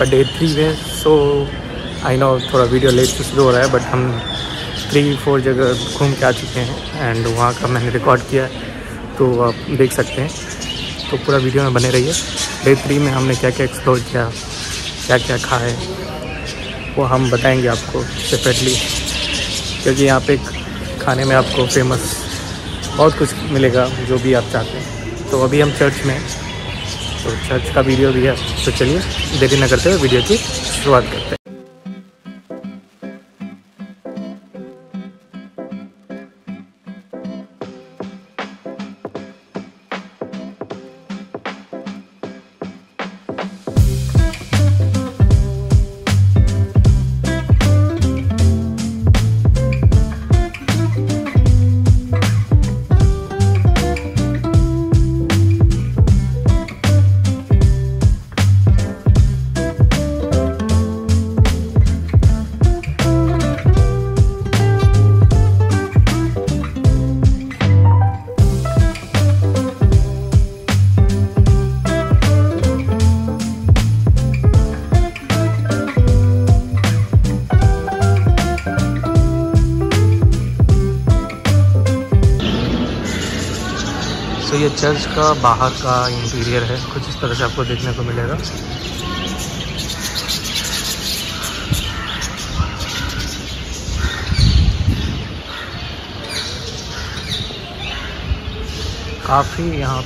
आपका डे 3 में। So I know थोड़ा वीडियो लेट से शुरू हो रहा है, बट हम 3-4 जगह घूम के आ चुके हैं एंड वहाँ का मैंने रिकॉर्ड किया है, तो आप देख सकते हैं। तो पूरा वीडियो में बने रहिए। डे 3 में हमने क्या क्या एक्सप्लोर किया, क्या क्या खाए, वो हम बताएंगे आपको सेपरेटली, क्योंकि यहाँ पे खाने में आपको फेमस बहुत कुछ मिलेगा जो भी आप चाहते हैं। तो अभी हम चर्च में, तो चर्च का वीडियो भी है, तो चलिए देरी न करते हुए वीडियो की शुरुआत करते हैं। तो ये चर्च का बाहर का इंटीरियर है, कुछ इस तरह से आपको देखने को मिलेगा। काफ़ी यहाँ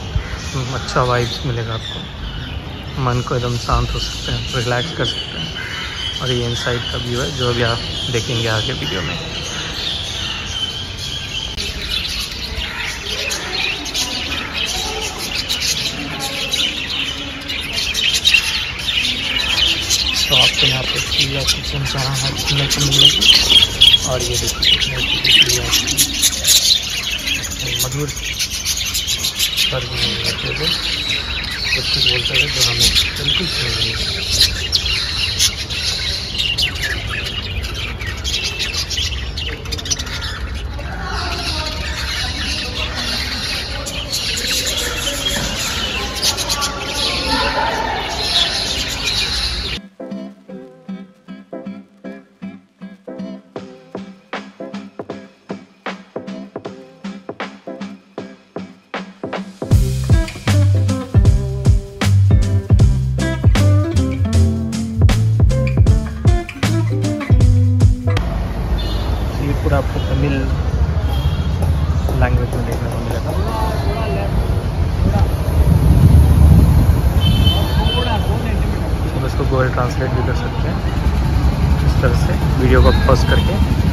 अच्छा वाइब्स मिलेगा आपको, मन को एकदम शांत हो सकते हैं, रिलैक्स कर सकते हैं। और ये इनसाइड का व्यू है जो भी आप देखेंगे आगे वीडियो में। तो आपको यहाँ पे पूजा किचन जहाँ है खुलने को मिलेगी। और ये देखिए मधुर स्वर्ग में सब कुछ बोलते हैं जो हमें बिल्कुल आपको तमिल लैंग्वेज में देखने को मिलेगा। इसको गूगल ट्रांसलेट भी कर सकते हैं इस तरह से वीडियो को पॉज करके।